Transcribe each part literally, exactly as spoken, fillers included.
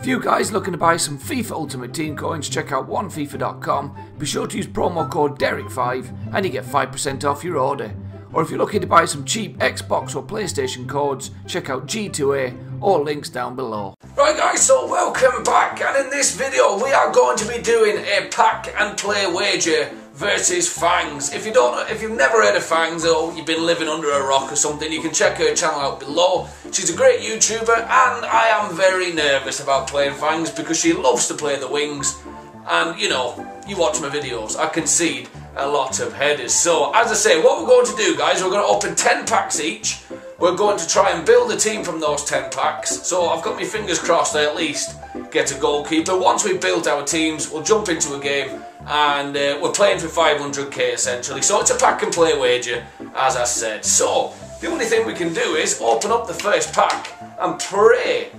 If you guys looking to buy some FIFA Ultimate Team Coins, check out one FIFA dot com. Be sure to use promo code Derek five and you get five percent off your order. Or if you're looking to buy some cheap Xbox or PlayStation codes, check out G two A, all links down below. Right guys, so welcome back, and in this video we are going to be doing a pack and play wager versus Fangs. If you don't, if you've never heard of Fangs or you've been living under a rock or something, you can check her channel out below. She's a great YouTuber, and I am very nervous about playing Fangs because she loves to play the wings, and you know, you watch my videos, I concede a lot of headers. So as I say, what we're going to do guys, we're going to open ten packs each. We're going to try and build a team from those ten packs. So I've got my fingers crossed I at least get a goalkeeper. Once we've built our teams, we'll jump into a game, and uh, we're playing for five hundred K essentially. So it's a pack and play wager, as I said. So the only thing we can do is open up the first pack and pray.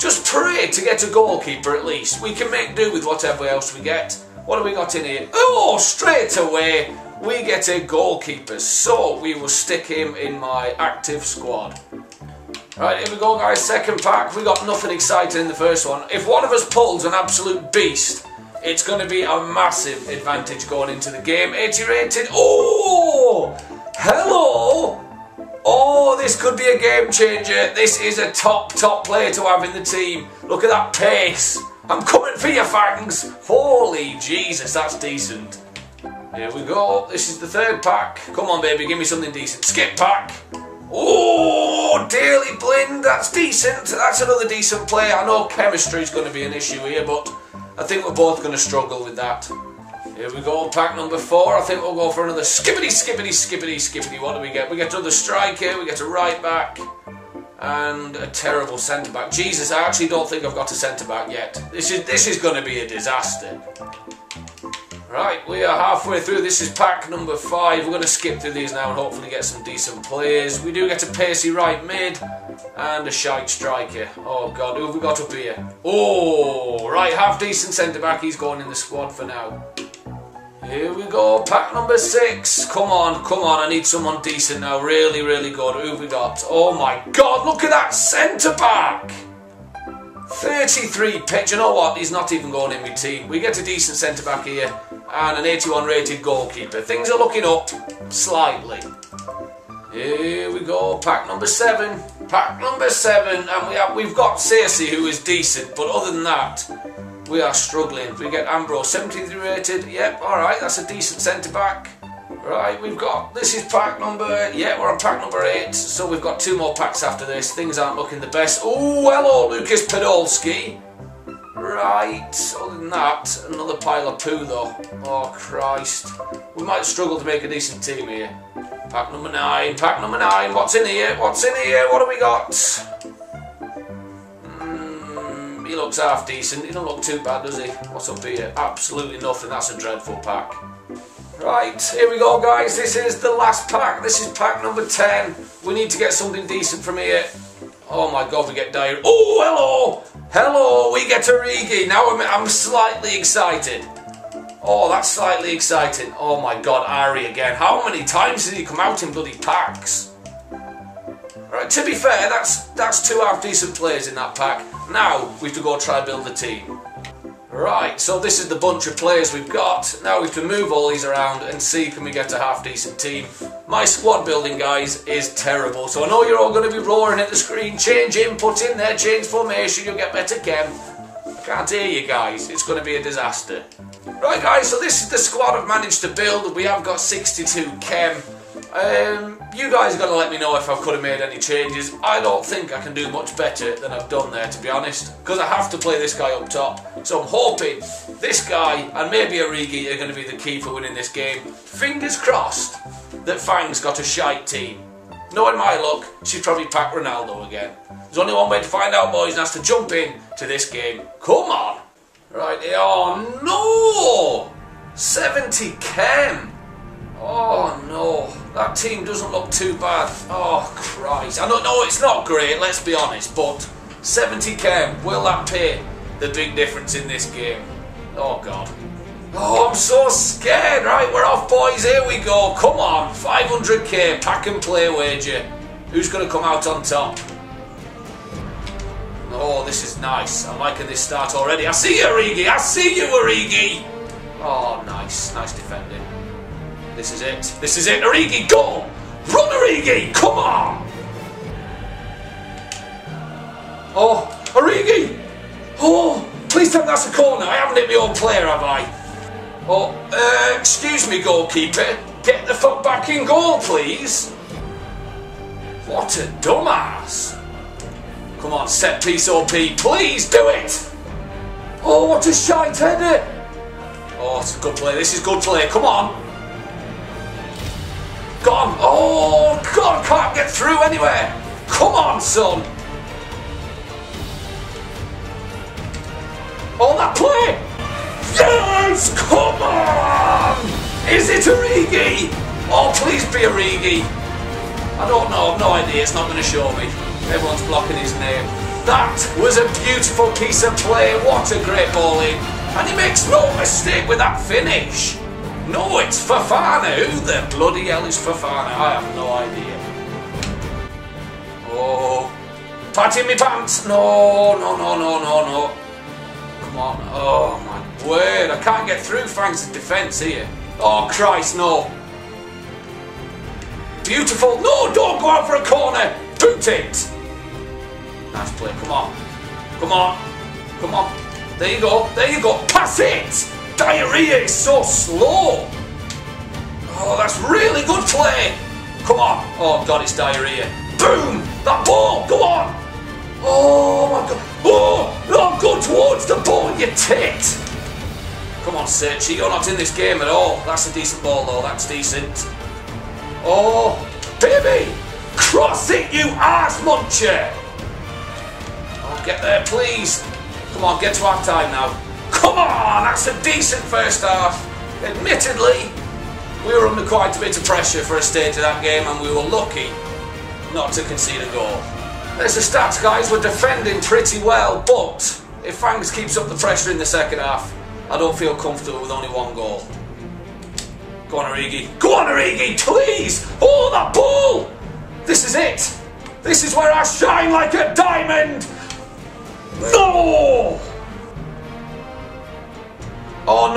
Just pray to get a goalkeeper at least. We can make do with whatever else we get. What have we got in here? Oh, straight away we get a goalkeeper. So we will stick him in my active squad. Right, here we go guys, second pack. We got nothing exciting in the first one. If one of us pulls an absolute beast, it's going to be a massive advantage going into the game. eighty rated. Oh! Hello! Oh, this could be a game changer. This is a top, top player to have in the team. Look at that pace. I'm coming for you, Fangs. Holy Jesus, that's decent. Here we go. This is the third pack. Come on, baby, give me something decent. Skip pack. Oh, Daily Blind. That's decent. That's another decent player. I know chemistry is going to be an issue here, but I think we're both going to struggle with that. Here we go, pack number four. I think we'll go for another skippity, skippity, skippity, skippity. What do we get? We get another striker, we get a right back, and a terrible centre back. Jesus, I actually don't think I've got a centre back yet. This is this is going to be a disaster. Right, we are halfway through. This is pack number five. We're going to skip through these now and hopefully get some decent players. We do get a pacey right mid and a shite striker. Oh God, who have we got up here? Oh, right, half decent centre back. He's going in the squad for now. Here we go, pack number six. Come on, come on, I need someone decent now. Really, really good. Who have we got? Oh my God, look at that centre back! thirty-three pitch. You know what? He's not even going in with team. We get a decent centre back here and an eighty-one rated goalkeeper. Things are looking up slightly. Here we go, pack number seven. Pack number seven, and we have, we've got Cersei, who is decent, but other than that, we are struggling. We get Ambrose, seventy-three rated. Yep, alright, that's a decent centre back. Right, we've got, this is pack number, yeah, we're on pack number eight. So we've got two more packs after this. Things aren't looking the best. Oh, hello, Lucas Podolski. Right, other than that, another pile of poo though. Oh, Christ. We might struggle to make a decent team here. Pack number nine, pack number nine. What's in here? What's in here? What have we got? He looks half decent, he don't look too bad, does he? What's up here? Absolutely nothing, that's a dreadful pack. Right, here we go guys, this is the last pack, this is pack number ten. We need to get something decent from here. Oh my God, we get Dyer. Oh, hello! Hello, we get Origi, now I'm, I'm slightly excited. Oh, that's slightly exciting. Oh my God, Ari again. How many times did he come out in bloody packs? Right, to be fair, that's that's two half decent players in that pack. Now we have to go try and build a team. Right, so this is the bunch of players we've got. Now we have to move all these around and see can we get a half decent team. My squad building, guys, is terrible. So I know you're all going to be roaring at the screen. Change input in there, change formation, you'll get better chem. I can't hear you guys, it's going to be a disaster. Right guys, so this is the squad I've managed to build. We have got sixty-two chem. Um, you guys are going to let me know if I could have made any changes. I don't think I can do much better than I've done there, to be honest, because I have to play this guy up top. So I'm hoping this guy and maybe Origi are going to be the key for winning this game. Fingers crossed that Fangs got a shite team. Knowing my luck, she'd probably pack Ronaldo again. There's only one way to find out, boys, and that's to jump in to this game. Come on! Right, oh no! seventy chem! Oh no, that team doesn't look too bad. Oh Christ, I don't know, it's not great, let's be honest, but seventy chem, will that pay the big difference in this game? Oh God. Oh, I'm so scared. Right, we're off boys, here we go, come on, five hundred K, pack and play wager. Who's going to come out on top? Oh, this is nice. I'm liking this start already. I see you, Origi. I see you, Origi. Oh, nice. Nice defending. This is it. This is it. Origi, go! Run, Origi! Come on! Oh, Origi! Oh, please tell me that's a corner. I haven't hit my own player, have I? Oh, uh, excuse me, goalkeeper. Get the fuck back in goal, please. What a dumbass. Come on, set piece O P. Please do it. Oh, what a shite header. Oh, it's a good play. This is good play. Come on. Gone. Oh, God, can't get through anywhere. Come on, son. Oh, that play. Yes, come on. Is it Origi? Oh, please be Origi. I don't know, I've no idea, it's not going to show me. Everyone's blocking his name. That was a beautiful piece of play, what a great ball in. And he makes no mistake with that finish. No, it's Fafana. Who the bloody hell is Fafana? I have no idea. Oh, patting me pants. No, no, no, no, no, no. Come on, oh my word, I can't get through Fangs' defence here. Oh Christ, no. Beautiful. No, don't go out for a corner. Boot it. Nice play. Come on. Come on. Come on. There you go. There you go. Pass it. Diarrhea is so slow. Oh, that's really good play. Come on. Oh, God, it's diarrhea. Boom. That ball. Go on. Oh, my God. Oh, no, go towards the ball, you tit. Come on, Cersei. You're not in this game at all. That's a decent ball, though. That's decent. Oh, baby! Cross it, you arse muncher! Oh, get there, please. Come on, get to half time now. Come on, that's a decent first half. Admittedly, we were under quite a bit of pressure for a stage of that game, and we were lucky not to concede a goal. There's the stats, guys. We're defending pretty well, but if Fangs keeps up the pressure in the second half, I don't feel comfortable with only one goal. Go on, Origi. Go on, Origi, please! Oh, that ball! This is it. This is where I shine like a diamond! No! Oh,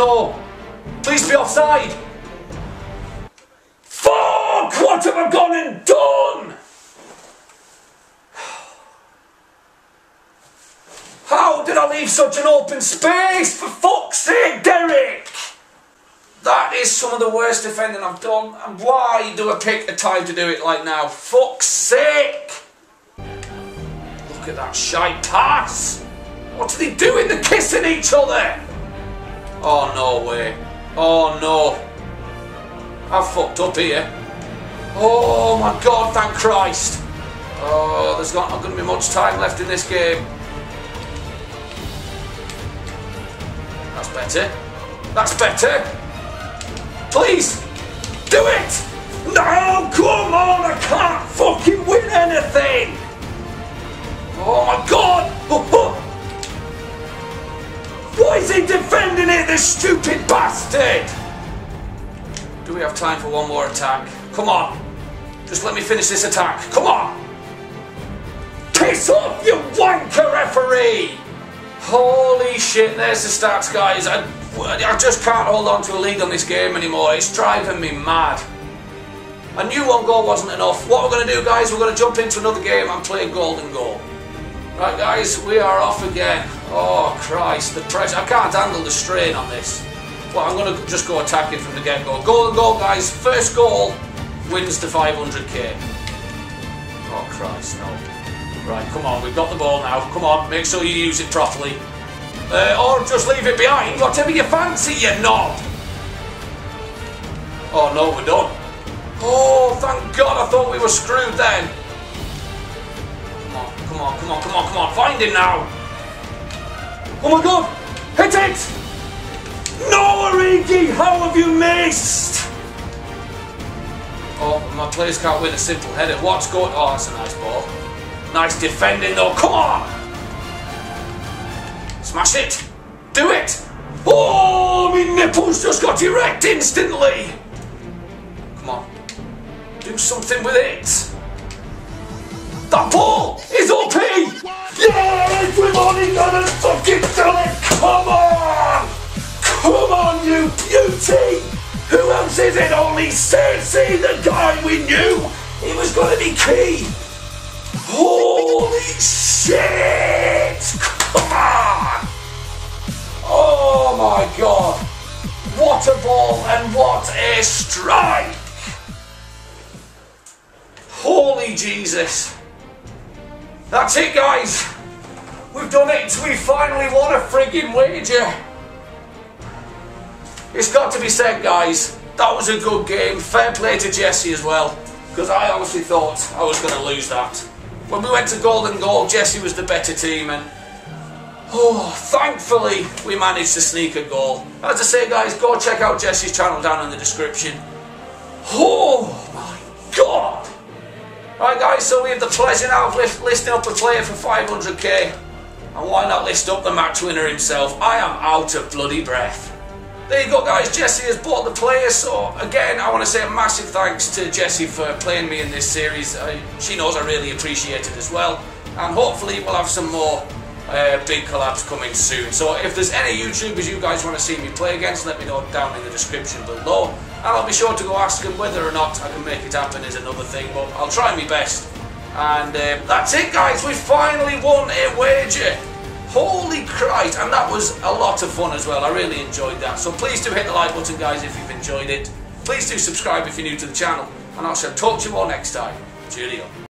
no. Please be offside. Fuck! What have I gone and done? How did I leave such an open space? For fuck's sake, Derek! That is some of the worst defending I've done, and why do I pick a time to do it like now? Fuck's sake! Look at that shite pass! What are they doing? They're kissing each other! Oh, no way. Oh, no. I've fucked up here. Oh, my God, thank Christ. Oh, there's not, not going to be much time left in this game. That's better. That's better. Please, do it! No, come on, I can't fucking win anything! Oh my God! Oh, oh. Why is he defending it, this stupid bastard? Do we have time for one more attack? Come on! Just let me finish this attack, come on! Piss off, you wanker referee! Holy shit, there's the stats, guys. I I just can't hold on to a lead on this game anymore. It's driving me mad. I knew one goal wasn't enough. What we're going to do, guys, we're going to jump into another game and play a golden goal. Right, guys, we are off again. Oh, Christ, the pressure. I can't handle the strain on this. Well, I'm going to just go attacking from the get-go. Golden goal, guys. First goal wins the five hundred K. Oh, Christ, no. Right, come on, we've got the ball now. Come on, make sure you use it properly. Uh, or just leave it behind, whatever you fancy, you knob! Oh no, we're done. Oh, thank God, I thought we were screwed then. Come on, come on, come on, come on, come on, find him now! Oh my God, hit it! No, Origi, how have you missed? Oh, my players can't win a simple header. What's going on? Oh, that's a nice ball. Nice defending though, come on! Smash it! Do it! Oh, my nipples just got erect instantly! Come on. Do something with it! That ball is O P! Yeah! Derek, we've only got a fucking done it! Come on! Come on, you beauty! Who else is it? Only Cersei, the guy we knew! It was gonna be key! Holy shit! Come on! Oh my god! What a ball and what a strike! Holy Jesus! That's it, guys! We've done it! We finally won a friggin' wager! It's got to be said, guys, that was a good game. Fair play to Jesse as well, because I honestly thought I was going to lose that. When we went to Golden Goal, Jesse was the better team, and oh, thankfully we managed to sneak a goal. As I say, guys, go check out Jesse's channel down in the description. Oh my god! Right, guys, so we have the pleasure now of listing up a player for five hundred K, and why not list up the match winner himself? I am out of bloody breath. There you go, guys, Jesse has bought the player, so again, I want to say a massive thanks to Jesse for playing me in this series. I, she knows I really appreciate it as well, and hopefully we'll have some more uh, big collabs coming soon. So if there's any YouTubers you guys want to see me play against, let me know down in the description below, and I'll be sure to go ask them. Whether or not I can make it happen is another thing, but I'll try my best. And uh, that's it, guys, we finally won a wager. Holy Christ, and that was a lot of fun as well. I really enjoyed that. So please do hit the like button, guys, if you've enjoyed it. Please do subscribe if you're new to the channel, and I shall talk to you all next time. Cheerio.